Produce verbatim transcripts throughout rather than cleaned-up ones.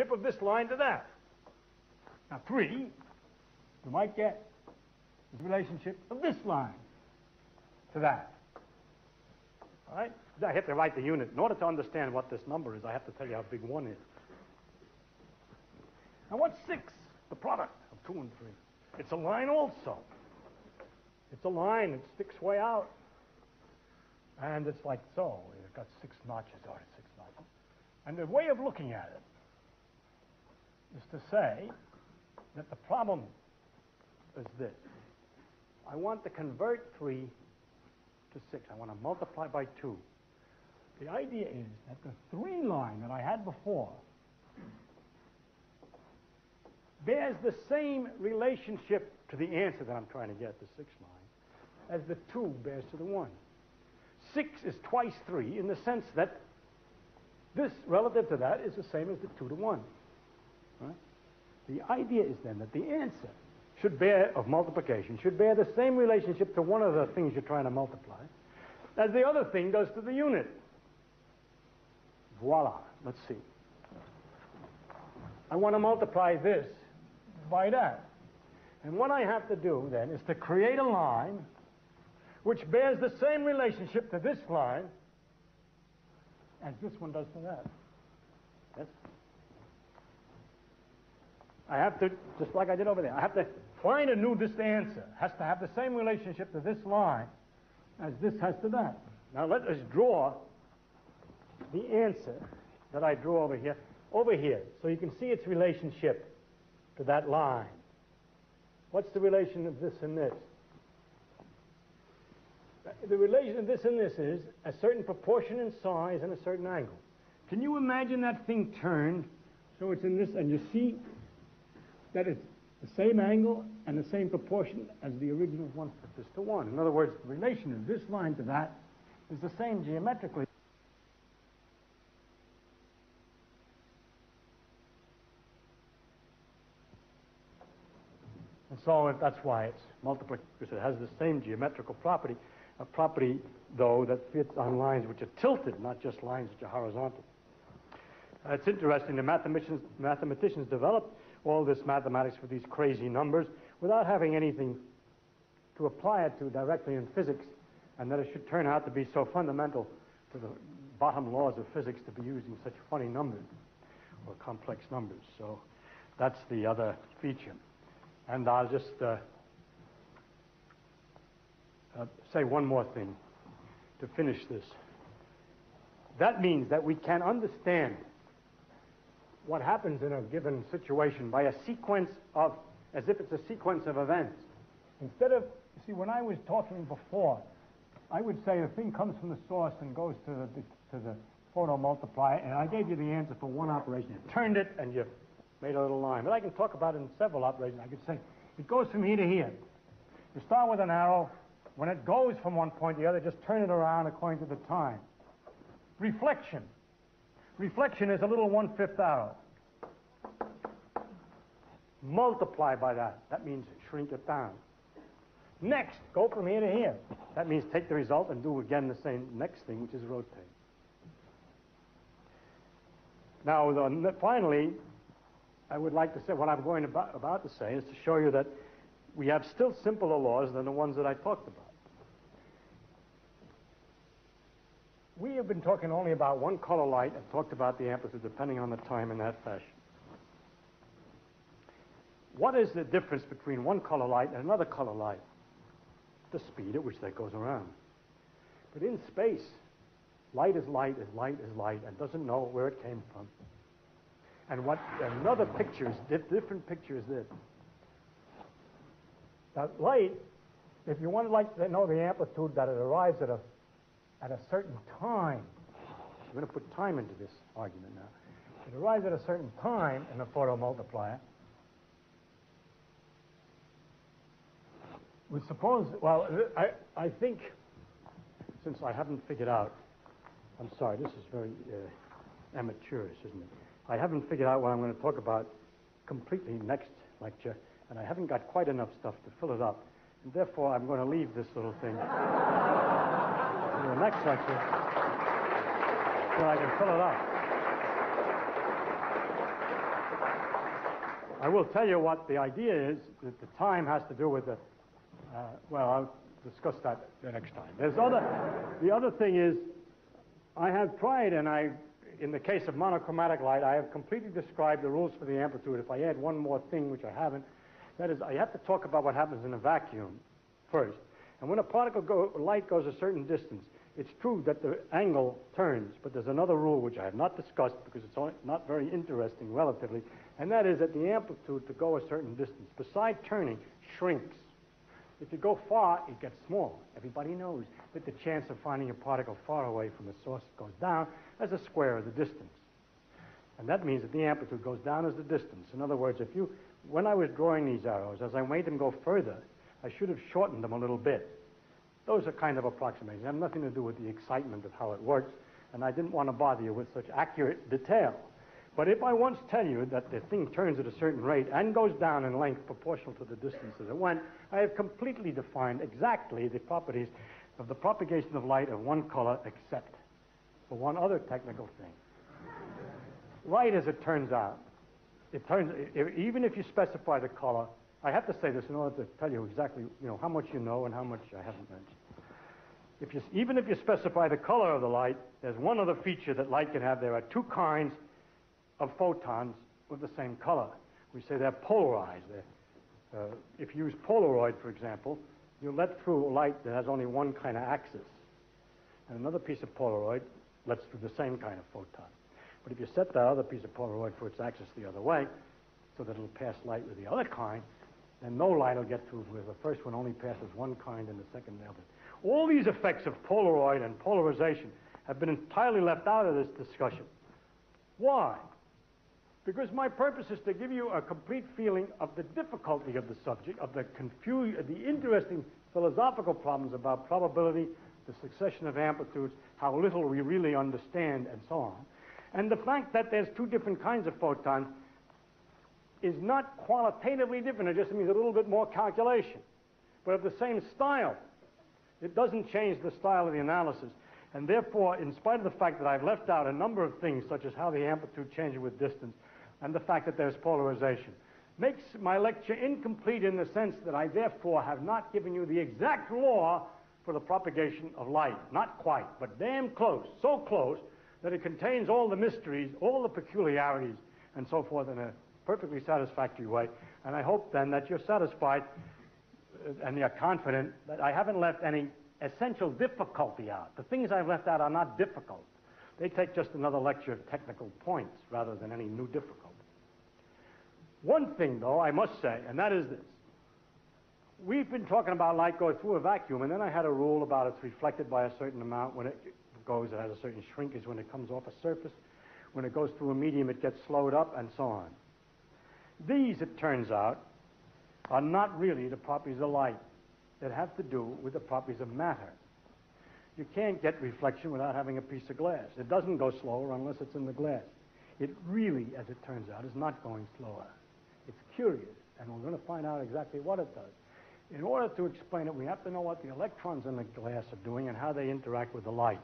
ship of this line to that. Now, three, you might get the relationship of this line to that. All right? I have to write the unit. In order to understand what this number is, I have to tell you how big one is. Now, what's six? The product of two and three. It's a line also. It's a line. It sticks way out. And it's like so. It's got six notches on it, six notches. And the way of looking at it is to say that the problem is this. I want to convert three to six. I want to multiply by two. The idea is that the three line that I had before bears the same relationship to the answer that I'm trying to get, the six line, as the two bears to the one. Six is twice three in the sense that this relative to that is the same as the two to one. Right? The idea is then that the answer should bear, of multiplication, should bear the same relationship to one of the things you're trying to multiply as the other thing does to the unit. Voila. Let's see. I want to multiply this by that. And what I have to do then is to create a line which bears the same relationship to this line as this one does to that. Yes? I have to, just like I did over there, I have to find a new this answer. Has to have the same relationship to this line as this has to that. Now let us draw the answer that I drew over here, over here, so you can see its relationship to that line. What's the relation of this and this? The relation of this and this is a certain proportion in size and a certain angle. Can you imagine that thing turned so it's in this, and you see that it's the same angle and the same proportion as the original one from this to one? In other words, the relation of this line to that is the same geometrically. And so that's why it's multiplication, because it has the same geometrical property. A property, though, that fits on lines which are tilted, not just lines which are horizontal. Uh, it's interesting, the mathematicians, mathematicians developed all this mathematics with these crazy numbers without having anything to apply it to directly in physics, and that it should turn out to be so fundamental to the bottom laws of physics to be using such funny numbers or complex numbers. So that's the other feature. And I'll just... Uh, Uh, say one more thing to finish this. That means that we can understand what happens in a given situation by a sequence of, as if it's a sequence of events. Instead of, you see, when I was talking before, I would say a thing comes from the source and goes to the, to the photomultiplier, and I gave you the answer for one operation. You turned it and you made a little line. But I can talk about it in several operations. I could say, it goes from here to here. You start with an arrow. When it goes from one point to the other, just turn it around according to the time. Reflection. Reflection is a little one-fifth arrow. Multiply by that. That means shrink it down. Next, go from here to here. That means take the result and do again the same next thing, which is rotate. Now, the, finally, I would like to say what I'm going about, about to say is to show you that we have still simpler laws than the ones that I talked about. We have been talking only about one color light and talked about the amplitude depending on the time in that fashion. What is the difference between one color light and another color light? The speed at which that goes around. But in space, light is light is light is light and doesn't know where it came from. And what another picture is, different picture is this. Now, light, if you want light to know the amplitude that it arrives at a, at a certain time, I'm going to put time into this argument now. It arrives at a certain time in the photomultiplier. We suppose, well, I, I think, since I haven't figured out, I'm sorry, this is very uh, amateurish, isn't it? I haven't figured out what I'm going to talk about completely next lecture. And I haven't got quite enough stuff to fill it up. And therefore, I'm going to leave this little thing to the next lecture so I can fill it up. I will tell you what the idea is, that the time has to do with the, uh, well, I'll discuss that the next time. There's other, the other thing is, I have tried, and I, in the case of monochromatic light, I have completely described the rules for the amplitude. If I add one more thing, which I haven't, that is, I have to talk about what happens in a vacuum first. And when a particle go, light goes a certain distance, it's true that the angle turns, but there's another rule which I have not discussed because it's not very interesting relatively, and that is that the amplitude to go a certain distance, beside turning, shrinks. If you go far, it gets smaller. Everybody knows that the chance of finding a particle far away from the source goes down as the square of the distance. And that means that the amplitude goes down as the distance. In other words, if you, when I was drawing these arrows, as I made them go further, I should have shortened them a little bit. Those are kind of approximations. They have nothing to do with the excitement of how it works, and I didn't want to bother you with such accurate detail. But if I once tell you that the thing turns at a certain rate and goes down in length proportional to the distance that it went, I have completely defined exactly the properties of the propagation of light of one color, except for one other technical thing. Light, as it turns out, it turns, it, even if you specify the color, I have to say this in order to tell you exactly, you know, how much you know and how much I haven't mentioned. If you, even if you specify the color of the light, there's one other feature that light can have. There are two kinds of photons of the same color. We say they're polarized. They're, uh, if you use Polaroid, for example, you let through light that has only one kind of axis. And another piece of Polaroid lets through the same kind of photon. But if you set that other piece of Polaroid for its axis the other way, so that it'll pass light with the other kind, then no light will get through, because the first one only passes one kind and the second the other. All these effects of Polaroid and polarization have been entirely left out of this discussion. Why? Because my purpose is to give you a complete feeling of the difficulty of the subject, of the confu- the interesting philosophical problems about probability, the succession of amplitudes, how little we really understand, and so on. And the fact that there's two different kinds of photons is not qualitatively different. It just means a little bit more calculation, but of the same style. It doesn't change the style of the analysis. And therefore, in spite of the fact that I've left out a number of things, such as how the amplitude changes with distance and the fact that there's polarization, makes my lecture incomplete in the sense that I therefore have not given you the exact law for the propagation of light. Not quite, but damn close, so close that it contains all the mysteries, all the peculiarities, and so forth in a perfectly satisfactory way. And I hope then that you're satisfied and you're confident that I haven't left any essential difficulty out. The things I've left out are not difficult. They take just another lecture of technical points rather than any new difficulty. One thing, though, I must say, and that is this. We've been talking about light going through a vacuum, and then I had a rule about it's reflected by a certain amount. When it goes, it has a certain shrinkage when it comes off a surface. When it goes through a medium, it gets slowed up, and so on. These, it turns out, are not really the properties of light that have to do with the properties of matter. You can't get reflection without having a piece of glass. It doesn't go slower unless it's in the glass. It really, as it turns out, is not going slower. It's curious, and we're going to find out exactly what it does. In order to explain it, we have to know what the electrons in the glass are doing and how they interact with the light.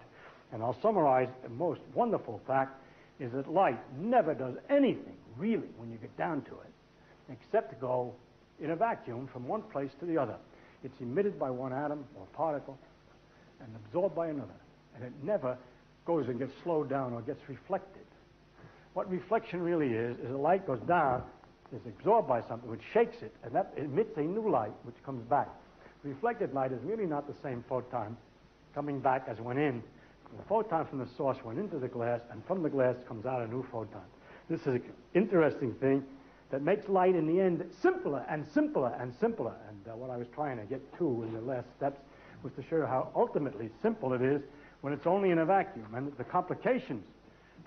And I'll summarize the most wonderful fact is that light never does anything, really, when you get down to it, except to go in a vacuum from one place to the other. It's emitted by one atom or particle and absorbed by another, and it never goes and gets slowed down or gets reflected. What reflection really is, is the light goes down, is absorbed by something which shakes it, and that emits a new light which comes back. Reflected light is really not the same photon coming back as went in. The photon from the source went into the glass, and from the glass comes out a new photon. This is an interesting thing that makes light in the end simpler and simpler and simpler. And uh, what I was trying to get to in the last steps was to show you how ultimately simple it is when it's only in a vacuum. And the complications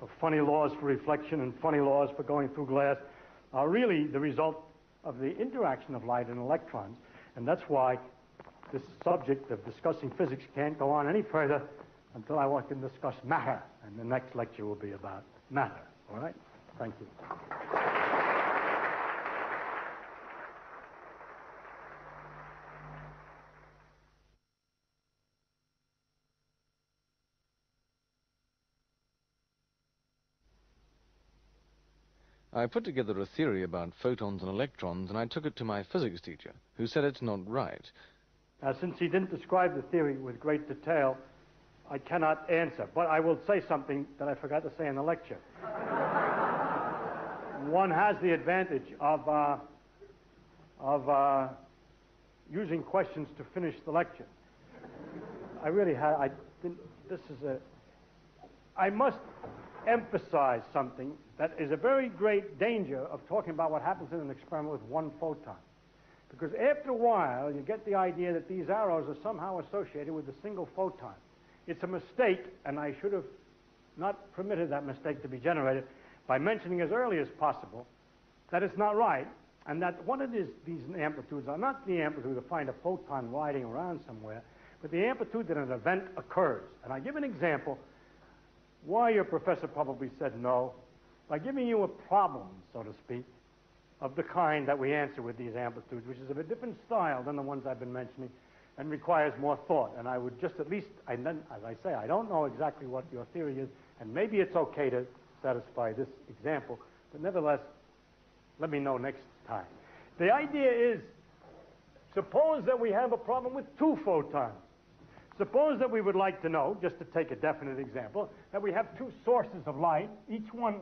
of funny laws for reflection and funny laws for going through glass are really the result of the interaction of light and electrons. And that's why this subject of discussing physics can't go on any further until I want to discuss matter. And the next lecture will be about matter. All right? Thank you. I put together a theory about photons and electrons, and I took it to my physics teacher, who said it's not right. Now, since he didn't describe the theory with great detail, I cannot answer, but I will say something that I forgot to say in the lecture. One has the advantage of, uh, of uh, using questions to finish the lecture. I really had, I didn't, this is a, I must emphasize something that is a very great danger of talking about what happens in an experiment with one photon. Because after a while, you get the idea that these arrows are somehow associated with a single photon. It's a mistake, and I should have not permitted that mistake to be generated by mentioning as early as possible that it's not right, and that what it is, these amplitudes are not the amplitude to find a photon riding around somewhere, but the amplitude that an event occurs. And I give an example why your professor probably said no by giving you a problem, so to speak, of the kind that we answer with these amplitudes, which is of a different style than the ones I've been mentioning and requires more thought. And I would just at least, and then, as I say, I don't know exactly what your theory is, and maybe it's okay to satisfy this example, but nevertheless, let me know next time. The idea is, suppose that we have a problem with two photons. Suppose that we would like to know, just to take a definite example, that we have two sources of light. Each one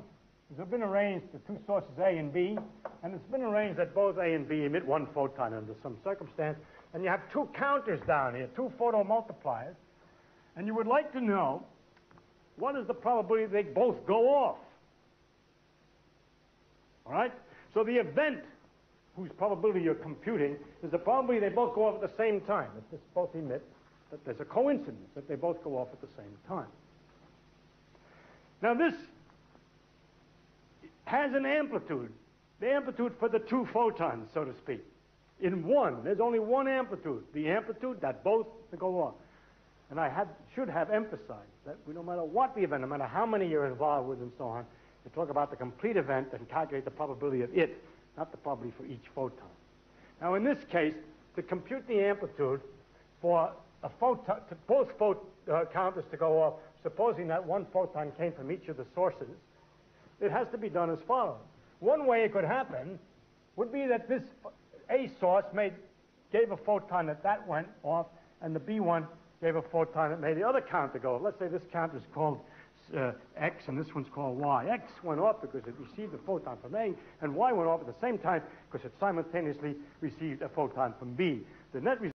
has been arranged to two sources A and B, and it's been arranged that both A and B emit one photon under some circumstance, and you have two counters down here, two photomultipliers, and you would like to know what is the probability they both go off. All right? So the event whose probability you're computing is the probability they both go off at the same time, that this both emit, that there's a coincidence, that they both go off at the same time. Now this has an amplitude, the amplitude for the two photons, so to speak, in one. There's only one amplitude, the amplitude that both go off. And I had, should have emphasized that no matter what the event, no matter how many you're involved with and so on, you talk about the complete event and calculate the probability of it, not the probability for each photon. Now in this case, to compute the amplitude for a photon, to both phot uh, counters to go off, supposing that one photon came from each of the sources, it has to be done as follows. One way it could happen would be that this A source made, gave a photon that that went off, and the B one gave a photon that made the other counter go off. Let's say this counter is called uh, X and this one's called Y. X went off because it received a photon from A, and Y went off at the same time because it simultaneously received a photon from B. The net result